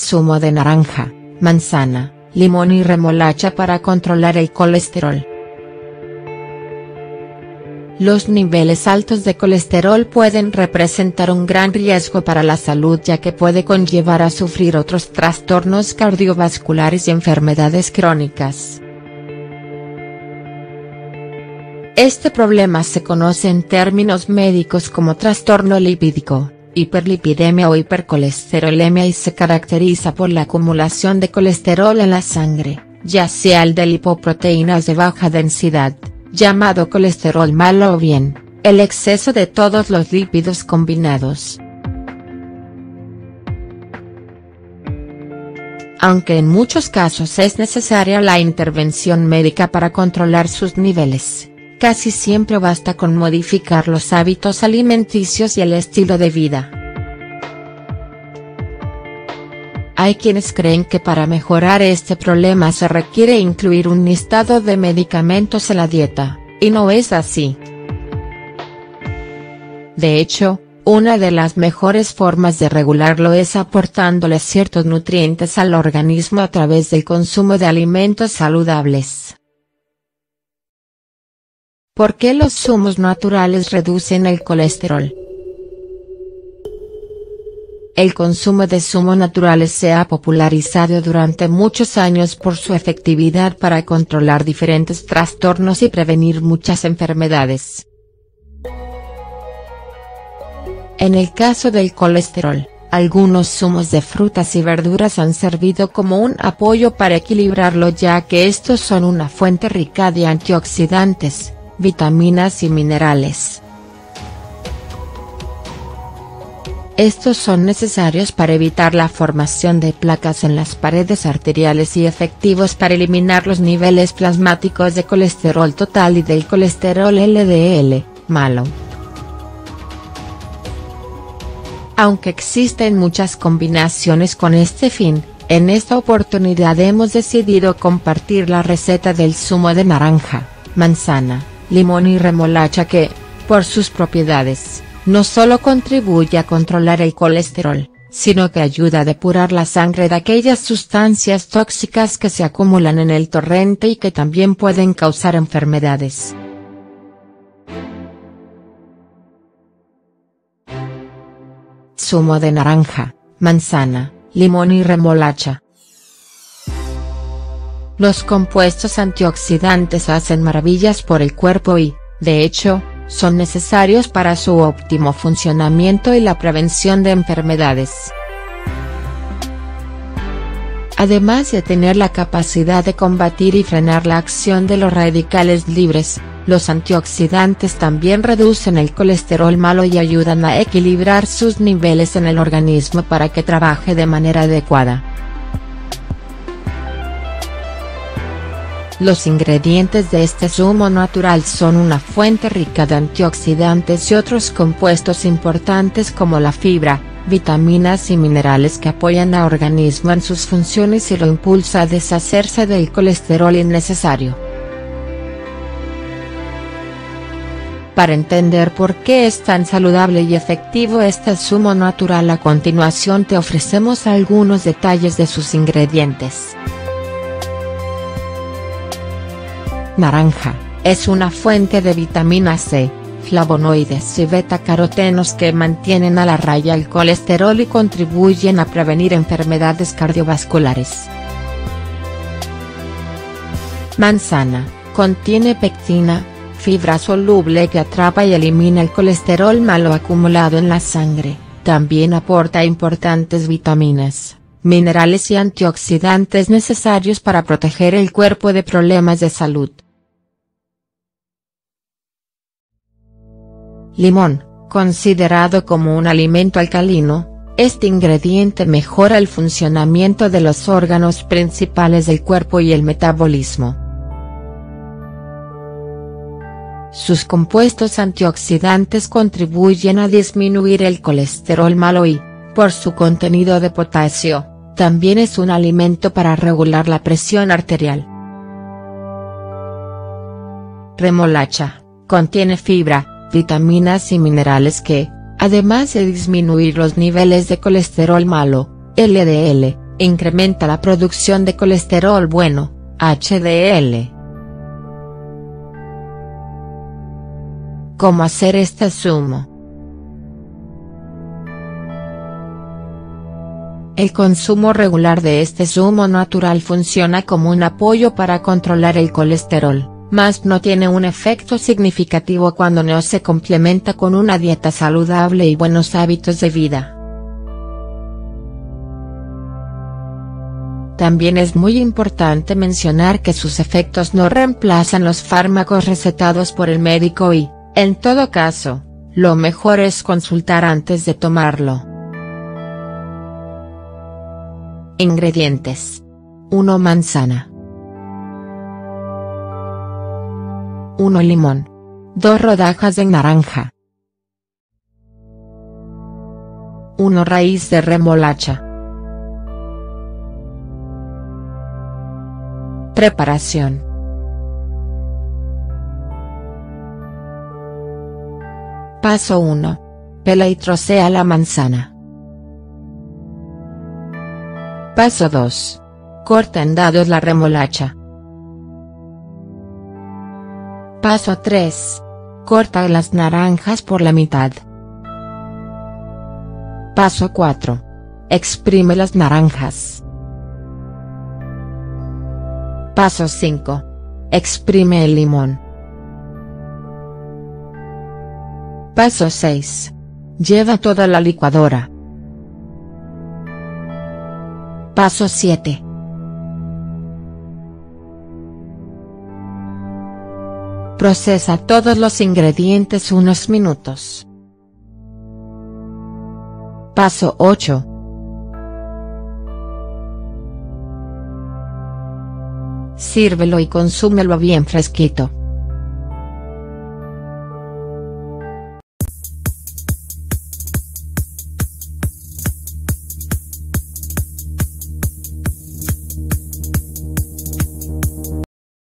Zumo de naranja, manzana, limón y remolacha para controlar el colesterol. Los niveles altos de colesterol pueden representar un gran riesgo para la salud, ya que puede conllevar a sufrir otros trastornos cardiovasculares y enfermedades crónicas. Este problema se conoce en términos médicos como trastorno lipídico, hiperlipidemia o hipercolesterolemia, y se caracteriza por la acumulación de colesterol en la sangre, ya sea el de lipoproteínas de baja densidad, llamado colesterol malo, o bien, el exceso de todos los lípidos combinados. Aunque en muchos casos es necesaria la intervención médica para controlar sus niveles, casi siempre basta con modificar los hábitos alimenticios y el estilo de vida. Hay quienes creen que para mejorar este problema se requiere incluir un listado de medicamentos en la dieta, y no es así. De hecho, una de las mejores formas de regularlo es aportándole ciertos nutrientes al organismo a través del consumo de alimentos saludables. ¿Por qué los zumos naturales reducen el colesterol? El consumo de zumos naturales se ha popularizado durante muchos años por su efectividad para controlar diferentes trastornos y prevenir muchas enfermedades. En el caso del colesterol, algunos zumos de frutas y verduras han servido como un apoyo para equilibrarlo, ya que estos son una fuente rica de antioxidantes, vitaminas y minerales. Estos son necesarios para evitar la formación de placas en las paredes arteriales y efectivos para eliminar los niveles plasmáticos de colesterol total y del colesterol LDL, malo. Aunque existen muchas combinaciones con este fin, en esta oportunidad hemos decidido compartir la receta del zumo de naranja, manzana, limón y remolacha que, por sus propiedades, no solo contribuye a controlar el colesterol, sino que ayuda a depurar la sangre de aquellas sustancias tóxicas que se acumulan en el torrente y que también pueden causar enfermedades. Zumo de naranja, manzana, limón y remolacha. Los compuestos antioxidantes hacen maravillas por el cuerpo y, de hecho, son necesarios para su óptimo funcionamiento y la prevención de enfermedades. Además de tener la capacidad de combatir y frenar la acción de los radicales libres, los antioxidantes también reducen el colesterol malo y ayudan a equilibrar sus niveles en el organismo para que trabaje de manera adecuada. Los ingredientes de este zumo natural son una fuente rica de antioxidantes y otros compuestos importantes como la fibra, vitaminas y minerales que apoyan al organismo en sus funciones y lo impulsa a deshacerse del colesterol innecesario. Para entender por qué es tan saludable y efectivo este zumo natural, a continuación te ofrecemos algunos detalles de sus ingredientes. Naranja, es una fuente de vitamina C, flavonoides y betacarotenos que mantienen a la raya el colesterol y contribuyen a prevenir enfermedades cardiovasculares. Manzana, contiene pectina, fibra soluble que atrapa y elimina el colesterol malo acumulado en la sangre, también aporta importantes vitaminas, minerales y antioxidantes necesarios para proteger el cuerpo de problemas de salud. Limón, considerado como un alimento alcalino, este ingrediente mejora el funcionamiento de los órganos principales del cuerpo y el metabolismo. Sus compuestos antioxidantes contribuyen a disminuir el colesterol malo y, por su contenido de potasio, también es un alimento para regular la presión arterial. Remolacha, Contiene fibra, vitaminas y minerales que, además de disminuir los niveles de colesterol malo, LDL, incrementa la producción de colesterol bueno, HDL. ¿Cómo hacer este zumo? El consumo regular de este zumo natural funciona como un apoyo para controlar el colesterol, mas no tiene un efecto significativo cuando no se complementa con una dieta saludable y buenos hábitos de vida. También es muy importante mencionar que sus efectos no reemplazan los fármacos recetados por el médico y, en todo caso, lo mejor es consultar antes de tomarlo. Ingredientes: 1 manzana, 1 limón, 2 rodajas de naranja, 1 raíz de remolacha. Preparación: Paso 1. Pela y trocea la manzana. Paso 2. Corta en dados la remolacha. Paso 3. Corta las naranjas por la mitad. Paso 4. Exprime las naranjas. Paso 5. Exprime el limón. Paso 6. Lleva toda la licuadora. Paso 7. Procesa todos los ingredientes unos minutos. Paso 8. Sírvelo y consúmelo bien fresquito.